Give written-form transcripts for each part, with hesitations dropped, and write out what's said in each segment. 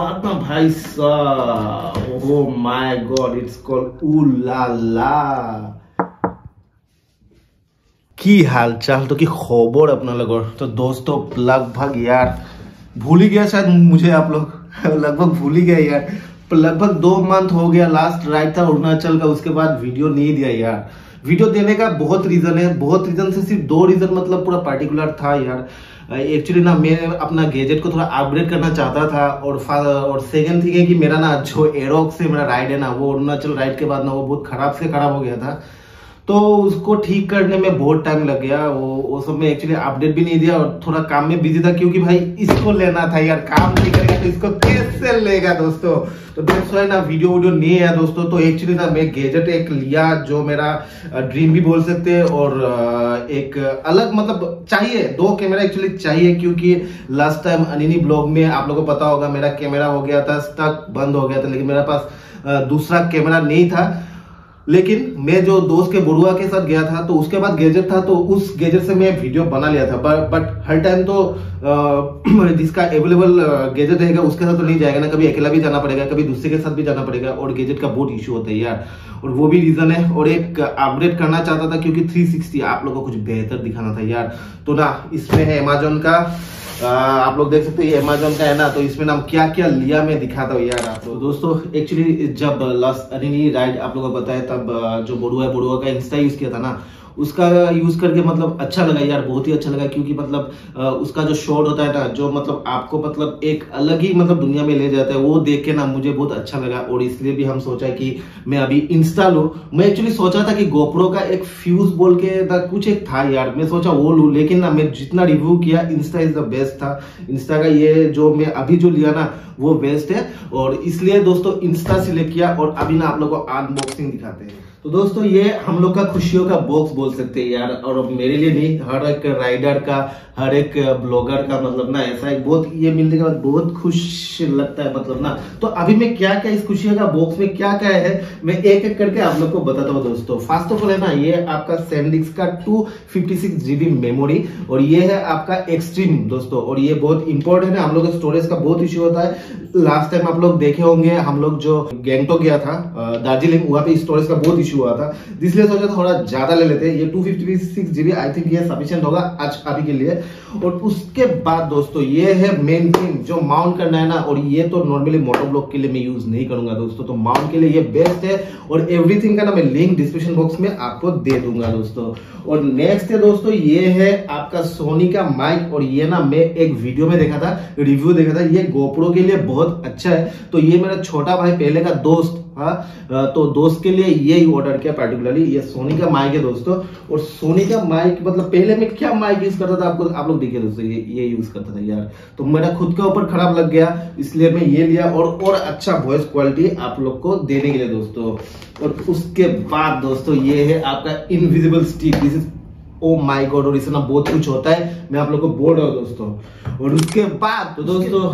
God, my भाई साहब, oh my God, it's called Ulala. की हाल चाल तो की खबर अपना लगोर। तो दोस्तों लगभग यार भूल ही गया शायद मुझे, आप लोग लगभग भूल ही गया यार, लगभग 2 मंथ हो गया लास्ट राइड था अरुणाचल का, उसके बाद वीडियो नहीं दिया यार। वीडियो देने का बहुत रीजन है, बहुत रीजन से सिर्फ 2 रीजन मतलब पूरा पार्टिकुलर था यार। एक्चुअली ना मैं अपना गैजेट को थोड़ा अपग्रेड करना चाहता था, और सेकंड थिंग है कि मेरा ना जो एरोक से मेरा राइड है ना, वो अरुणाचल राइड के बाद ना वो बहुत खराब से खराब हो गया था, तो उसको ठीक करने में बहुत टाइम लग गया। वो सब में एक्चुअली अपडेट भी नहीं दिया और थोड़ा काम में बिजी था, क्योंकि भाई इसको लेना था यार, काम नहीं करेगा तो इसको कैसे लेगा दोस्तों। तो दैट्स व्हाई ना वीडियो वीडियो नहीं है दोस्तों। तो एक्चुअली ना मैं गैजेट एक लिया जो मेरा ड्रीम भी बोल सकते हैं, और एक अलग मतलब चाहिए 2 कैमरा एक्चुअली चाहिए, क्योंकि लास्ट टाइम अनिनी ब्लॉग में आप लोगों को पता होगा मेरा कैमरा हो गया था स्टक, बंद हो गया था, लेकिन मेरे पास दूसरा कैमरा नहीं था। लेकिन मैं जो दोस्त के बुढ़ुआ के साथ गया था, तो उसके बाद गैजेट था, तो उस गैजेट से मैं वीडियो बना लिया था। बट हर टाइम तो जिसका अवेलेबल गैजेट रहेगा उसके साथ तो नहीं जाएगा ना, कभी अकेला भी जाना पड़ेगा, कभी दूसरे के साथ भी जाना पड़ेगा, और गैजेट का बहुत इश्यू होता है यार, और वो भी रीजन है। और एक अपडेट करना चाहता था, क्योंकि 360 आप लोग को कुछ बेहतर दिखाना था यार। तो ना इसमें है अमेजोन का, आप लोग देख सकते हो ये अमेजोन का है ना, तो इसमें नाम क्या क्या लिया मैं दिखाता हूँ यार आप लोग। तो दोस्तों एक्चुअली जब लास्ट अनिनी राइड आप लोगों को पता है, तब जो बोरुआ का इंस्टा यूज किया था ना, उसका यूज करके मतलब अच्छा लगा यार, बहुत ही अच्छा लगा, क्योंकि मतलब उसका जो शॉट होता है ना, जो मतलब आपको मतलब एक अलग ही मतलब दुनिया में ले जाता है, वो देख के ना मुझे बहुत अच्छा लगा। और इसलिए भी हम सोचा कि मैं अभी इंस्टा लूं। मैं एक्चुअली सोचा था कि गोप्रो का एक फ्यूज बोल के कुछ एक था यार, मैं सोचा वो लूं, लेकिन ना मैं जितना रिव्यू किया इंस्टा इज द बेस्ट था। इंस्टा का ये जो मैं अभी जो लिया ना वो बेस्ट है, और इसलिए दोस्तों इंस्टा सिलेक्ट किया। और अभी ना आप लोग को अनबॉक्सिंग दिखाते हैं। तो दोस्तों ये हम लोग का खुशियों का बॉक्स बोल सकते हैं यार, और मेरे लिए नहीं, हर एक राइडर का, हर एक ब्लॉगर का मतलब ना ऐसा एक बहुत ये मिलने के बाद बहुत खुश लगता है मतलब ना। तो अभी मैं क्या क्या इस खुशियों का बॉक्स में क्या क्या है मैं एक एक करके आप लोग को बताता हूँ दोस्तों। फर्स्ट ऑफ ऑल है ना ये आपका सैनडिस्क का 256 GB मेमोरी, और ये है आपका एक्सट्रीम दोस्तों, और ये बहुत इंपॉर्टेंट है। हम लोग स्टोरेज का बहुत इश्यू होता है, लास्ट टाइम आप लोग देखे होंगे हम लोग जो गैंगटॉक गया था, दार्जिलिंग, वहाँ पे स्टोरेज का बहुत हुआ था, इसलिए सोचा थोड़ा ज्यादा ले लेते हैं। ये 256 GB आई थिंक ये सफिशिएंट होगा आज अभी के लिए। और उसके बाद दोस्तों ये है मेन थिंग जो माउंट करना है ना, और ये तो नॉर्मली मोटो ब्लॉग के लिए मैं यूज नहीं करूंगा दोस्तों, तो माउंट के लिए ये बेस्ट है। और एवरीथिंग का ना मैं लिंक डिस्क्रिप्शन बॉक्स में आपको दे दूंगा दोस्तों। और नेक्स्ट है दोस्तों ये है आपका सोनी का माइक, और ये ना मैं एक वीडियो में देखा था, रिव्यू देखा था, ये गोप्रो के लिए बहुत अच्छा है। तो ये मेरा छोटा भाई पहले का दोस्त, हाँ, तो दोस्त के लिए ये ऑर्डर किया पर्टिकुलरली। ये सोनी का माइक है दोस्तों, और सोनी का माइक मतलब पहले मैं क्या माइक यूज करता था आपको, आप लोग देखिए दोस्तों, ये यूज करता था यार, तो मेरा खुद का ऊपर खराब लग गया, इसलिए मैं ये लिया, और अच्छा वॉइस क्वालिटी आप लोग को देने के लिए दोस्तों। और उसके बाद दोस्तों ये है आपका invisible stick, this is oh my God, और इसमें बहुत कुछ होता है, मैं आप लोग को बोल रहा हूँ दोस्तों। और उसके बाद तो दोस्तों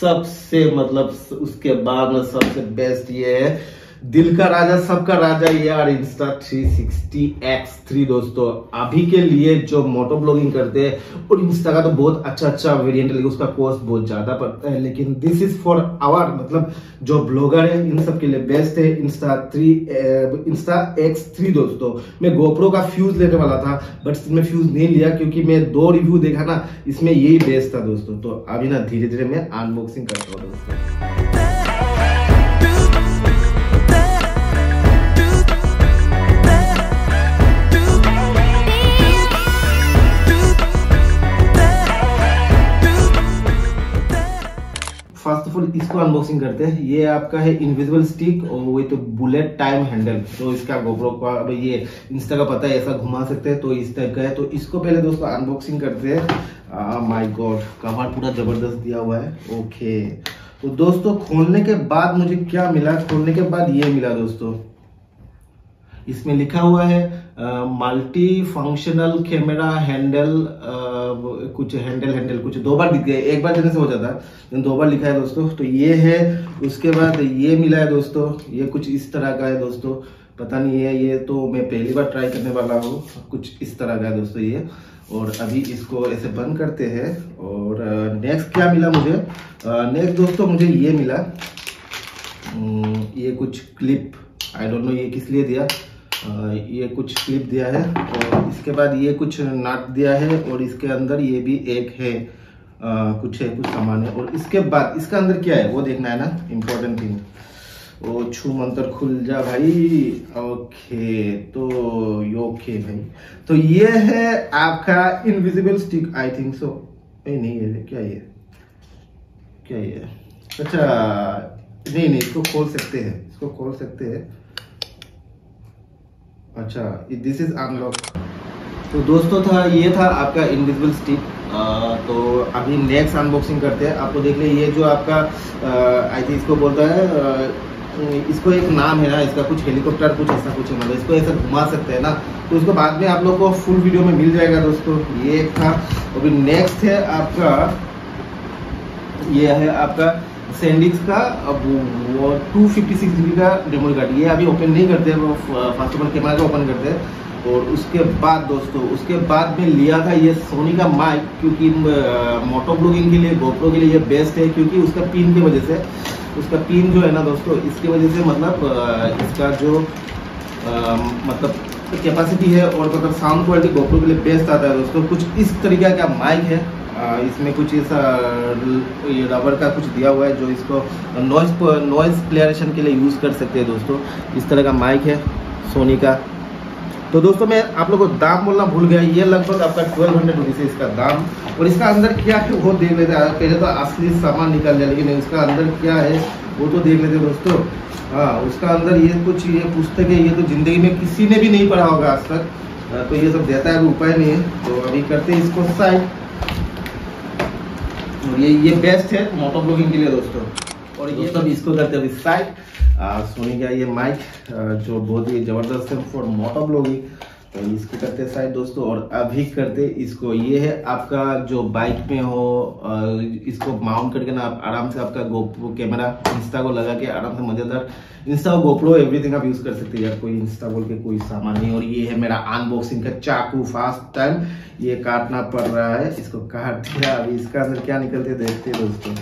सबसे मतलब उसके बाद में सबसे बेस्ट ये है दिल का राजा, सबका राजा यार, Insta360 X3 दोस्तों। अभी के लिए जो मोटो ब्लॉगिंग करते हैं, और इंस्टा का तो बहुत अच्छा अच्छा वेरिएंट, लेकिन उसका कॉस्ट बहुत ज्यादा पड़ता है, लेकिन दिस इज फॉर आवर मतलब जो ब्लॉगर है इन सब के लिए बेस्ट है Insta X3 दोस्तों। मैं गोप्रो का फ्यूज लेने वाला था, बट मैं फ्यूज नहीं लिया, क्योंकि मैं 2 रिव्यू देखा ना, इसमें यही बेस्ट था दोस्तों। तो अभी ना धीरे धीरे मैं अनबॉक्सिंग करता हूँ दोस्तों। इसको अनबॉक्सिंग करते हैं। ये आपका है invisible stick with bullet time handle, तो इसका गोप्रो का ये इंस्टा का पता है ऐसा घुमा सकते हैं, तो इस टाइप का है। तो इसको पहले दोस्तों अनबॉक्सिंग करते हैं। माय गॉड, कवर पूरा जबरदस्त दिया हुआ है। ओके तो दोस्तों खोलने के बाद मुझे क्या मिला, खोलने के बाद ये मिला दोस्तों, इसमें लिखा हुआ है मल्टी फंक्शनल कैमरा हैंडल, कुछ हैंडल कुछ 2 बार दिख गया, एक बार देने से हो जाता है, 2 बार लिखा है दोस्तों। तो ये है, उसके बाद ये मिला है दोस्तों, ये कुछ इस तरह का है दोस्तों, पता नहीं है, ये तो मैं पहली बार ट्राई करने वाला हूँ, कुछ इस तरह का है दोस्तों ये। और अभी इसको ऐसे बंद करते हैं। और नेक्स्ट क्या मिला मुझे, नेक्स्ट दोस्तों मुझे ये मिला, ये कुछ क्लिप, आई डोंट नो ये किस लिए दिया, ये कुछ क्लिप दिया है। और इसके बाद ये कुछ नट दिया है और इसके अंदर ये भी एक है, कुछ है, कुछ सामान है। और इसके बाद इसका अंदर क्या है वो देखना है ना, इम्पोर्टेंट थिंग। ओ छू मंतर खुल जा भाई, ओके तो योके भाई। तो ये है आपका invisible stick, I think so. नहीं है क्या ये, क्या ये, अच्छा नहीं नहीं, इसको खोल सकते हैं, इसको खोल सकते हैं। अच्छा दिस इज अनलॉक। तो दोस्तों था ये था आपका इनविजिबल स्टिक। तो अभी नेक्स्ट अनबॉक्सिंग करते हैं। आपको देख लें ये जो आपका आई थिंक इसको बोलता है, इसको एक नाम है ना इसका, कुछ हेलीकॉप्टर कुछ ऐसा कुछ है, मतलब इसको ऐसा घुमा सकते हैं ना। तो इसको बाद में आप लोग को फुल वीडियो में मिल जाएगा दोस्तों। ये एक था। अभी नेक्स्ट है आपका, ये है आपका सैनडिस्क का, अब वो 256 GB का मेमोरी कार्ड। ये अभी ओपन नहीं करते, वो फर्स्ट ऑफ ऑल कैमरा का ओपन करते हैं। और उसके बाद दोस्तों, उसके बाद में लिया था ये सोनी का माइक, क्योंकि मोटो ब्लॉगिंग के लिए, गोप्रो के लिए ये बेस्ट है, क्योंकि उसका पिन की वजह से, उसका पिन जो है ना दोस्तों, इसकी वजह से मतलब इसका जो मतलब कैपेसिटी है और मतलब साउंड क्वालिटी गोप्रो के लिए बेस्ट आता है दोस्तों। कुछ इस तरीके का माइक है, इसमें कुछ ऐसा ये रबर का कुछ दिया हुआ है जो इसको नॉइज़ क्लियरेशन के लिए यूज़ कर सकते हैं दोस्तों। इस तरह का माइक है सोनी का। तो दोस्तों मैं आप लोगों को दाम बोलना भूल गया, ये लगभग आपका 1200 रुपीज़ है इसका दाम। और इसका अंदर क्या है वो देख लेते हैं। पहले तो असली सामान निकाल जाए, लेकिन इसका अंदर क्या है वो तो देख लेते हैं दोस्तों। हाँ, उसका अंदर ये कुछ, ये पुस्तक है, ये तो ज़िंदगी में किसी ने भी नहीं पढ़ा होगा आज तक। तो ये सब देता है, कोई उपाय नहीं है। तो अभी करते हैं इसको साइड। और ये बेस्ट है मोटो ब्लॉगिंग के लिए दोस्तों। और ये सब इसको करते हैं साइड। सोनी का ये माइक जो बहुत ही ज़बरदस्त है फॉर मोटो ब्लॉगिंग, तो इसको करते साइड दोस्तों। और अभी करते इसको, ये है आपका जो बाइक में हो, इसको माउंट करके ना आप आराम से आपका गोप्रो कैमरा इंस्टा को लगा के आराम से मज़ेदार इंस्टा गोप्रो एवरीथिंग आप यूज़ कर सकते हैं यार, कोई इंस्टा बोल के कोई सामान नहीं। और ये है मेरा अनबॉक्सिंग का चाकू, फास्ट टाइम ये काटना पड़ रहा है, इसको काट दिया। अभी इसका अंदर क्या निकलते देखते दोस्तों।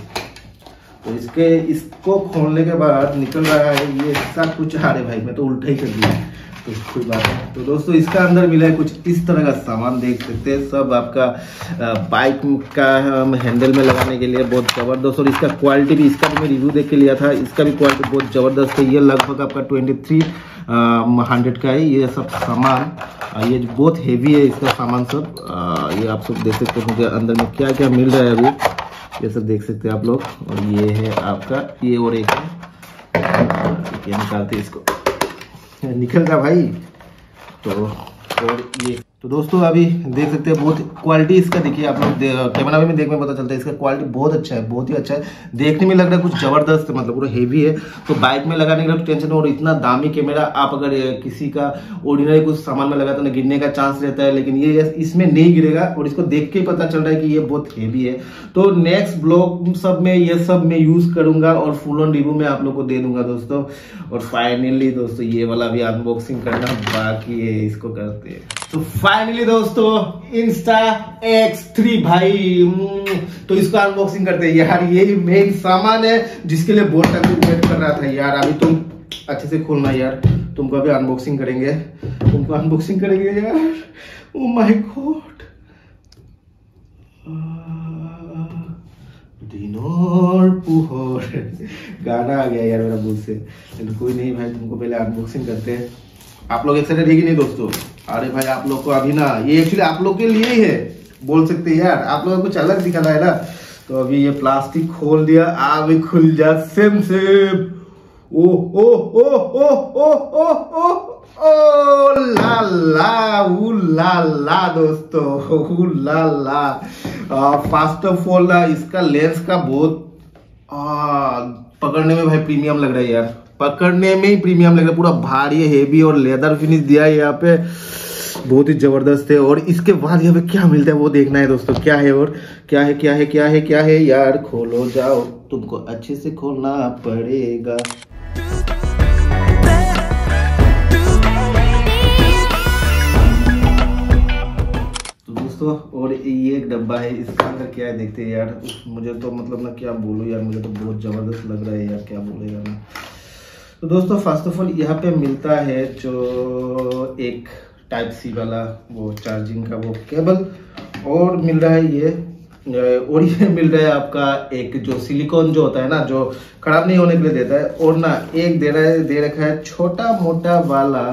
तो इसके, इसको खोलने के बाद निकल रहा है ये सब कुछ। अरे भाई मैं तो उल्टा ही कर दिया, तो कोई बात नहीं। तो दोस्तों इसका अंदर मिला है कुछ इस तरह का सामान, देख सकते हैं सब आपका बाइक का हैंडल में लगाने के लिए, बहुत ज़बरदस्त। और इसका क्वालिटी भी, इसका भी मैं रिव्यू देख के लिया था, इसका भी क्वालिटी बहुत ज़बरदस्त है। ये लगभग आपका 2300 का है ये सब सामान। ये बहुत हेवी है इसका सामान सब। ये आप सब देख सकते हो मुझे अंदर में क्या क्या मिल रहा है, अभी ये सब देख सकते हैं आप लोग। और ये है आपका, ये और एक है, ये निकालते इसको, निकल गया भाई। तो और ये तो दोस्तों अभी देख सकते हैं बहुत क्वालिटी इसका, देखिए आप लोग कैमरा में देखने में पता चलता है इसका क्वालिटी बहुत अच्छा है, बहुत ही अच्छा है। देखने में लग रहा है कुछ ज़बरदस्त, मतलब पूरा हेवी है, तो बाइक में लगाने का टेंशन। और इतना दामी कैमरा आप अगर किसी का ऑर्डिनरी कुछ सामान में लगाते हो ना, गिरने का चांस रहता है, लेकिन ये इसमें नहीं गिरेगा। और इसको देख के पता चल रहा है कि ये बहुत हेवी है। तो नेक्स्ट ब्लॉग सब में ये सब मैं यूज़ करूँगा और फुल ऑन रिव्यू मैं आप लोग को दे दूँगा दोस्तों। और फाइनली दोस्तों ये वाला भी अनबॉक्सिंग करना बाकी है, इसको करते हैं। तो फाइनली दोस्तों Insta3 भाई, तो इसको अनबॉक्सिंग करते हैं यार। यही मेन सामान है जिसके लिए बहुत टाइम से वेट कर रहा था यार। अभी तुम अच्छे से खोलना यार, तुमको अभी अनबॉक्सिंग करेंगे, तुमको अनबॉक्सिंग करेंगे यार। ओ माय गॉड, दिन और पुहर गाना आ गया यार मेरा मुंह से, लेकिन कोई नहीं भाई, तुमको पहले अनबॉक्सिंग करते हैं। आप लोग एक्साइटेड है कि नहीं दोस्तों? अरे भाई आप लोग को अभी ना ये एक्चुअली आप लोग के लिए ही है, बोल सकते हैं यार, आप लोगों को कुछ अलग दिखाना है ना। तो अभी ये प्लास्टिक खोल दिया, अभी खुल जा सिम सिम। ओ ओ ओ ओ ओ ओ ओ ओ ला ला, ऊ ला ला दोस्तों, ऊ ला ला। फर्स्ट ऑफ ऑल ना इसका लेंस का बहुत पकड़ने में भाई प्रीमियम लग रहा है यार, पकड़ने में ही प्रीमियम लग रहा है। पूरा भारी हेवी और लेदर फिनिश दिया है यहाँ पे, बहुत ही जबरदस्त है। और इसके बाद यहाँ पे क्या मिलता है वो देखना है दोस्तों, क्या है और क्या है, क्या है, क्या है, क्या है यार। खोलो जाओ, तुमको अच्छे से खोलना पड़ेगा। दोस्तों। और ये एक डब्बा है, इसका अंदर क्या है देखते हैं यार। मुझे तो मतलब ना क्या बोलूँ यार, मुझे तो बहुत ज़बरदस्त लग रहा है यार, क्या बोले यार। तो दोस्तों फर्स्ट ऑफ ऑल यहाँ पे मिलता है जो एक टाइप सी वाला वो चार्जिंग का वो केबल, और मिल रहा है ये, और ये मिल रहा है आपका एक जो सिलिकॉन जो होता है ना, जो खराब नहीं होने के लिए देता है। और ना एक दे रखा है छोटा मोटा वाला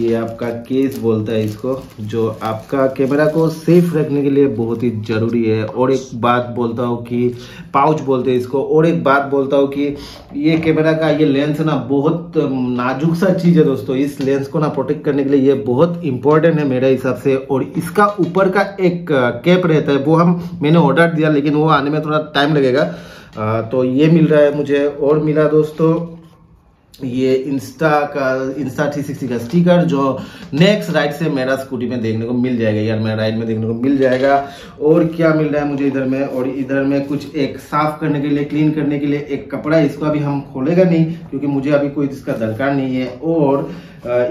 ये आपका केस बोलता है इसको, जो आपका कैमरा को सेफ रखने के लिए बहुत ही ज़रूरी है। और एक बात बोलता हूँ कि पाउच बोलते हैं इसको। और एक बात बोलता हूँ कि ये कैमरा का ये लेंस ना बहुत नाजुक सा चीज़ है दोस्तों। इस लेंस को ना प्रोटेक्ट करने के लिए ये बहुत इंपॉर्टेंट है मेरे हिसाब से। और इसका ऊपर का एक कैप रहता है, वो मैंने ऑर्डर दिया लेकिन वो आने में थोड़ा टाइम लगेगा। तो ये मिल रहा है मुझे। और मिला दोस्तों ये इंस्टा 360 का स्टिकर, जो नेक्स्ट राइड से मेरा स्कूटी में देखने को मिल जाएगा यार, मेरा राइड में देखने को मिल जाएगा। और क्या मिल रहा है मुझे इधर में, और इधर में कुछ एक साफ करने के लिए, क्लीन करने के लिए एक कपड़ा है। इसको अभी हम खोलेगा नहीं क्योंकि मुझे अभी कोई इसका दरकार नहीं है। और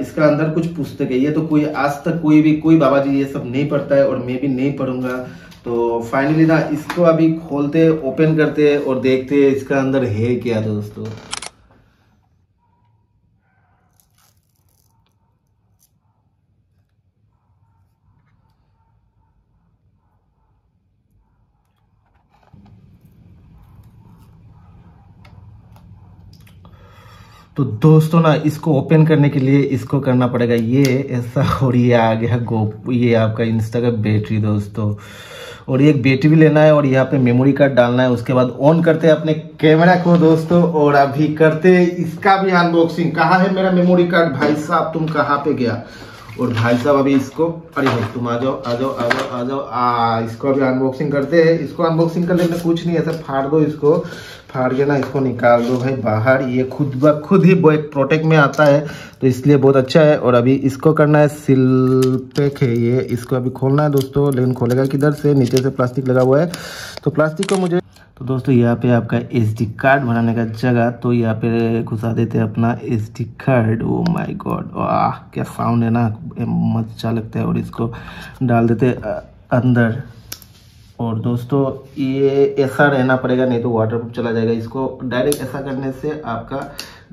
इसका अंदर कुछ पुस्तक है, ये तो कोई आज तक कोई बाबा जी ये सब नहीं पढ़ता है और मैं भी नहीं पढ़ूंगा। तो फाइनली ना इसको अभी खोलते, ओपन करते और देखते इसका अंदर है क्या दोस्तों। तो दोस्तों ना इसको ओपन करने के लिए इसको करना पड़ेगा ये ऐसा। और ये आ गया ये आपका इंस्टा का बैटरी दोस्तों। और एक बैटरी भी लेना है और यहाँ पे मेमोरी कार्ड डालना है। उसके बाद ऑन करते हैं अपने कैमरा को दोस्तों, और अभी करते हैं इसका भी अनबॉक्सिंग। कहाँ है मेरा मेमोरी कार्ड भाई साहब, तुम कहाँ पे गया। और भाई साहब अभी इसको, अरे भाई तुम आ जाओ आ जाओ आ जाओ आ जाओ इसको अभी अनबॉक्सिंग करते हैं। इसको अनबॉक्सिंग करने में कुछ नहीं है, ऐसा फाड़ दो, इसको फाड़ के ना इसको निकाल दो भाई बाहर। ये खुद ब खुद ही वो एक प्रोटेक्ट में आता है तो इसलिए बहुत अच्छा है। और अभी इसको करना है सिल पैक है ये, इसको अभी खोलना है दोस्तों। लेकिन खोलेगा किधर से, नीचे से प्लास्टिक लगा हुआ है तो प्लास्टिक को मुझे। तो दोस्तों यहाँ पे आपका SD कार्ड बनाने का जगह, तो यहाँ पे घुसा देते हैं अपना SD card. Oh my god, वाह क्या साउंड है ना, मजा लगता है। और इसको डाल देते हैं अंदर। और दोस्तों ये ऐसा रहना पड़ेगा नहीं तो वाटरप्रूफ चला जाएगा। इसको डायरेक्ट ऐसा करने से आपका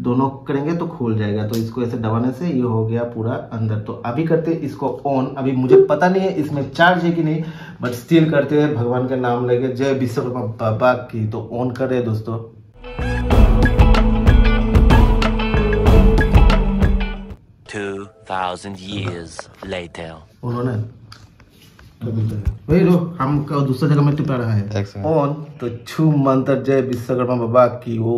दोनों करेंगे तो खुल जाएगा। तो इसको ऐसे दबाने से ये हो गया पूरा अंदर। तो अभी करते हैं इसको ऑन। अभी मुझे पता नहीं है इसमें चार्ज है कि नहीं, बट स्टिल करते हैं भगवान का नाम लेके, जय विश्वकर्मा बाबा की। तो ऑन कर रहे हैं दोस्तों। वही रो हम का दूसरा जगह में टिपा रहा है ऑन। तो छू मंत्र जय विश्वकर्मा बाबा की हो।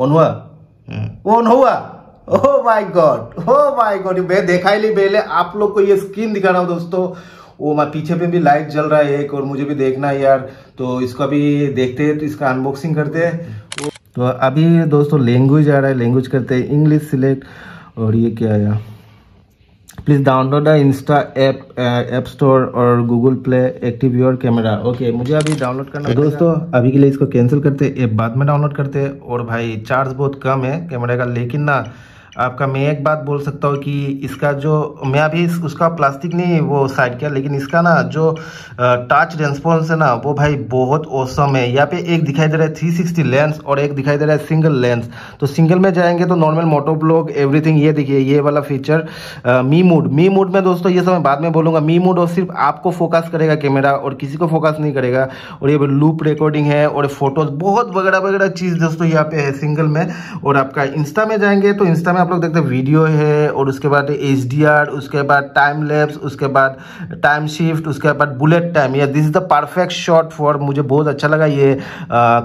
ऑन हुआ, ऑन हुआ। Oh my God, oh my God. मैं देखा ही नहीं पहले, आप लोग को ये स्क्रीन दिखा रहा हूँ दोस्तों। वो मैं पीछे पे भी लाइट जल रहा है एक, और मुझे भी देखना है यार। तो इसको अभी देखते हैं, तो इसका अनबॉक्सिंग करते हैं। तो अभी दोस्तों लैंग्वेज आ रहा है, लैंग्वेज करते हैं इंग्लिश सिलेक्ट। और ये क्या आया, please download the Insta app app store और Google play, active your camera. Okay मुझे अभी डाउनलोड करना है दोस्तों। अभी के लिए इसको कैंसिल करते हैं, ऐप बाद में डाउनलोड करते हैं। और भाई चार्ज बहुत कम है कैमरे का, लेकिन ना आपका मैं एक बात बोल सकता हूँ कि इसका जो मैं अभी उसका प्लास्टिक नहीं वो साइड किया, लेकिन इसका ना जो टच रेस्पॉन्स है ना वो भाई बहुत औसम है। यहाँ पे एक दिखाई दे रहा है 360 लेंस और एक दिखाई दे रहा है सिंगल लेंस। तो सिंगल में जाएंगे तो नॉर्मल मोटो ब्लॉग एवरीथिंग। ये देखिए ये वाला फीचर मी मूड में दोस्तों, ये सब मैं बाद में बोलूँगा। मी मूड और सिर्फ आपको फोकस करेगा कैमरा और किसी को फोकस नहीं करेगा। और ये लूप रिकॉर्डिंग है और फोटोज बहुत वगैरह वगैरह चीज़ दोस्तों यहाँ पे है सिंगल में। और आपका इंस्टा में जाएंगे तो इंस्टा आप लोग देखते हैं वीडियो है, और उसके बाद HDR, उसके बाद टाइम लैप्स, उसके बाद टाइम शिफ्ट, उसके बाद बुलेट टाइम। या this is the perfect shot for, मुझे बहुत अच्छा लगा ये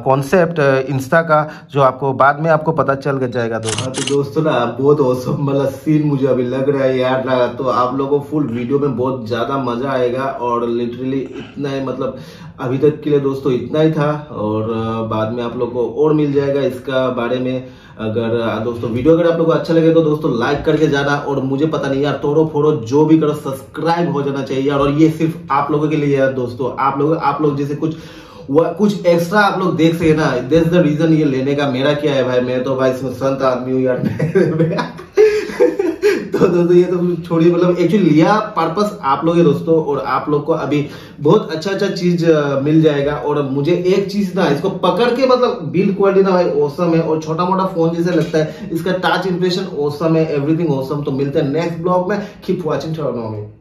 कॉन्सेप्ट इंस्टा का, जो आपको बाद में आपको पता चल जाएगा दोस्तों। तो दोस्तों ना बहुत औसम वाला सीन मुझे अभी लग रहा है यार ना। तो आप लोगों को फुल वीडियो में बहुत ज्यादा मजा आएगा। और लिटरली इतना ही, मतलब अभी तक के लिए दोस्तों इतना ही था। और बाद में आप लोग को और मिल जाएगा इसका बारे में। अगर दोस्तों वीडियो अगर आप लोगों को अच्छा लगे तो दोस्तों लाइक करके जाना। और मुझे पता नहीं यार, तोड़ो फोड़ो जो भी करो सब्सक्राइब हो जाना चाहिए यार। और ये सिर्फ आप लोगों के लिए यार दोस्तों, आप लोग जैसे कुछ एक्स्ट्रा आप लोग देख सके ना, दैट्स द रीजन ये लेने का मेरा क्या है भाई। मैं तो भाई इसमें संत आदमी हूँ यार। तो दोस्तों ये तो छोड़िए, मतलब एक्चुअली लिया पर्पस आप लोग है दोस्तों, और आप लोग को अभी बहुत अच्छा अच्छा चीज मिल जाएगा। और मुझे एक चीज ना इसको पकड़ के मतलब बिल्ड क्वालिटी ना भाई औसम है, और छोटा मोटा फोन जैसे लगता है, इसका टच इंप्रेशन औसम है, एवरीथिंग औसम। तो मिलते हैं नेक्स्ट ब्लॉग में, कीप वॉचिंग।